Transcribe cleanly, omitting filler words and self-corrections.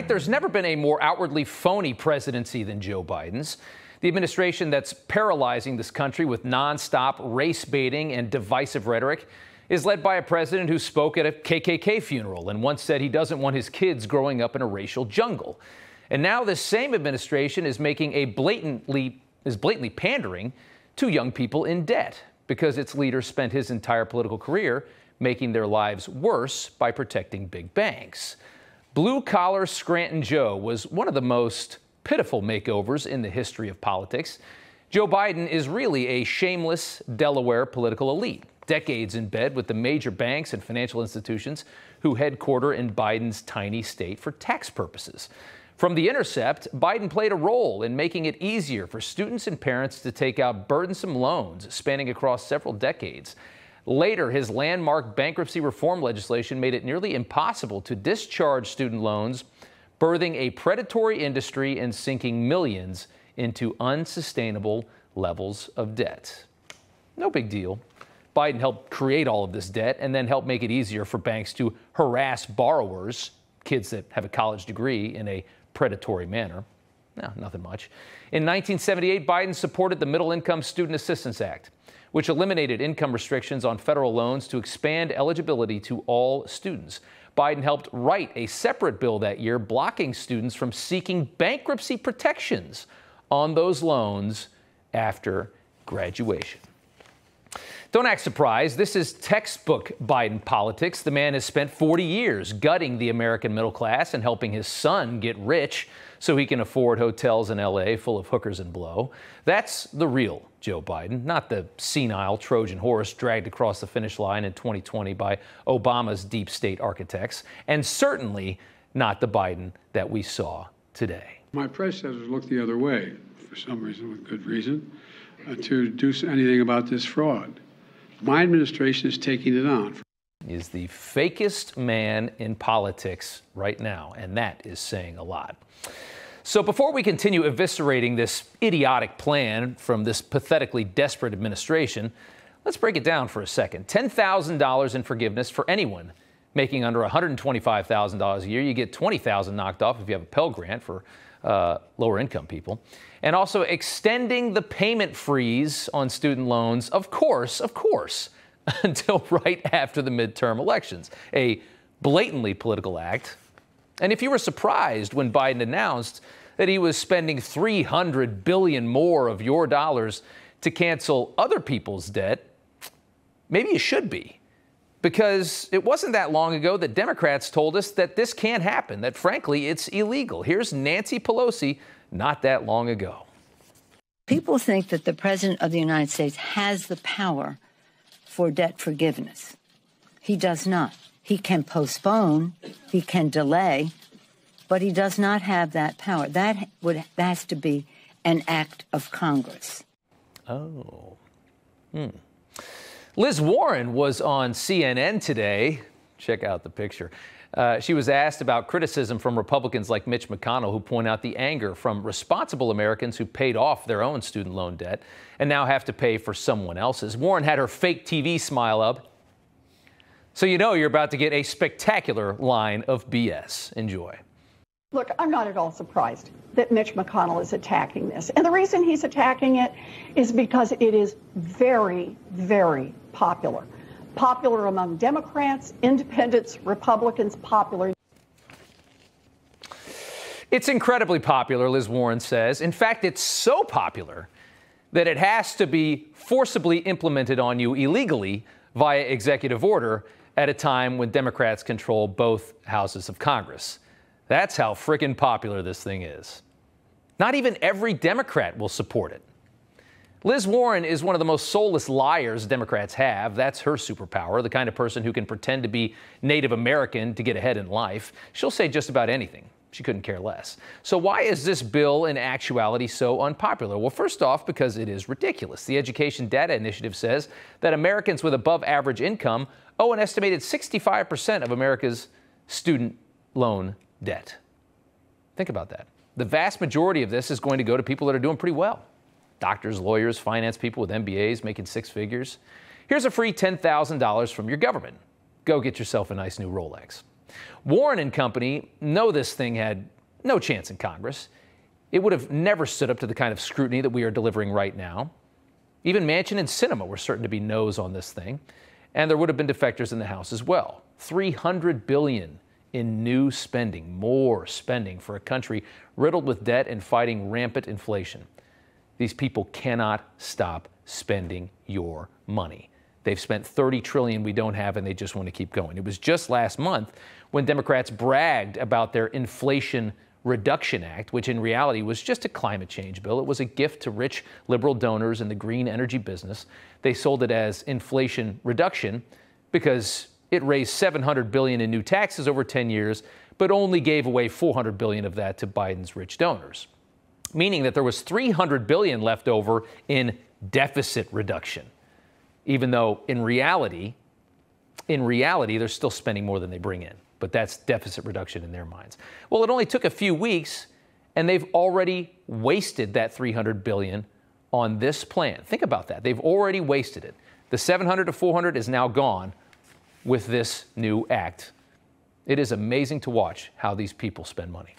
right? There's never been a more outwardly phony presidency than Joe Biden's. The administration that's paralyzing this country with nonstop race baiting and divisive rhetoric is led by a president who spoke at a KKK funeral and once said he doesn't want his kids growing up in a racial jungle. And now this same administration is making is blatantly pandering to young people in debt because its leader spent his entire political career making their lives worse by protecting big banks. Blue-collar Scranton Joe was one of the most pitiful makeovers in the history of politics. Joe Biden is really a shameless Delaware political elite, decades in bed with the major banks and financial institutions who headquarter in Biden's tiny state for tax purposes. From The Intercept, Biden played a role in making it easier for students and parents to take out burdensome loans spanning across several decades. Later, his landmark bankruptcy reform legislation made it nearly impossible to discharge student loans, birthing a predatory industry and sinking millions into unsustainable levels of debt. No big deal. Biden helped create all of this debt and then helped make it easier for banks to harass borrowers, kids that have a college degree, in a predatory manner. No, nothing much. In 1978, Biden supported the Middle Income Student Assistance Act, which eliminated income restrictions on federal loans to expand eligibility to all students. Biden helped write a separate bill that year blocking students from seeking bankruptcy protections on those loans after graduation. Don't act surprised. This is textbook Biden politics. The man has spent 40 years gutting the American middle class and helping his son get rich so he can afford hotels in L.A. full of hookers and blow. That's the real Joe Biden, not the senile Trojan horse dragged across the finish line in 2020 by Obama's deep state architects, and certainly not the Biden that we saw today. My predecessors looked the other way, for some reason, with good reason, to do anything about this fraud. My administration is taking it on. He is the fakest man in politics right now, and that is saying a lot. So before we continue eviscerating this idiotic plan from this pathetically desperate administration, let's break it down for a second. $10,000 in forgiveness for anyone making under $125,000 a year. You get $20,000 knocked off if you have a Pell Grant for lower income people. And also extending the payment freeze on student loans, of course, until right after the midterm elections. A blatantly political act. And if you were surprised when Biden announced that he was spending $300 billion more of your dollars to cancel other people's debt, maybe you should be. Because it wasn't that long ago that Democrats told us that this can't happen, that frankly, it's illegal. Here's Nancy Pelosi not that long ago. People think that the President of the United States has the power for debt forgiveness. He does not. He can postpone, he can delay, but he does not have that power. That has to be an act of Congress. Oh. Hmm. Liz Warren was on CNN today. Check out the picture. She was asked about criticism from Republicans like Mitch McConnell, who point out the anger from responsible Americans who paid off their own student loan debt and now have to pay for someone else's. Warren had her fake TV smile up. So you know you're about to get a spectacular line of BS. Enjoy. Look, I'm not at all surprised that Mitch McConnell is attacking this. And the reason he's attacking it is because it is very, very popular. Popular among Democrats, independents, Republicans, popular. It's incredibly popular, Liz Warren says. In fact, it's so popular that it has to be forcibly implemented on you illegally via executive order at a time when Democrats control both houses of Congress. That's how frickin' popular this thing is. Not even every Democrat will support it. Liz Warren is one of the most soulless liars Democrats have. That's her superpower, the kind of person who can pretend to be Native American to get ahead in life. She'll say just about anything. She couldn't care less. So why is this bill in actuality so unpopular? Well, first off, because it is ridiculous. The Education Data Initiative says that Americans with above average income owe an estimated 65% of America's student loan debt. Think about that. The vast majority of this is going to go to people that are doing pretty well. Doctors, lawyers, finance people with MBAs making six figures. Here's a free $10,000 from your government. Go get yourself a nice new Rolex. Warren and company know this thing had no chance in Congress. It would have never stood up to the kind of scrutiny that we are delivering right now. Even Manchin and Sinema were certain to be no's on this thing. And there would have been defectors in the House as well. $300 billion in new spending, more spending for a country riddled with debt and fighting rampant inflation. These people cannot stop spending your money. They've spent $30 trillion we don't have, and they just want to keep going. It was just last month when Democrats bragged about their Inflation Reduction Act, which in reality was just a climate change bill. It was a gift to rich liberal donors in the green energy business. They sold it as inflation reduction because it raised $700 billion in new taxes over 10 years, but only gave away $400 billion of that to Biden's rich donors, meaning that there was $300 billion left over in deficit reduction, even though in reality, they're still spending more than they bring in. But that's deficit reduction in their minds. Well, it only took a few weeks, and they've already wasted that $300 billion on this plan. Think about that. They've already wasted it. The $700 to $400 is now gone with this new act. It is amazing to watch how these people spend money.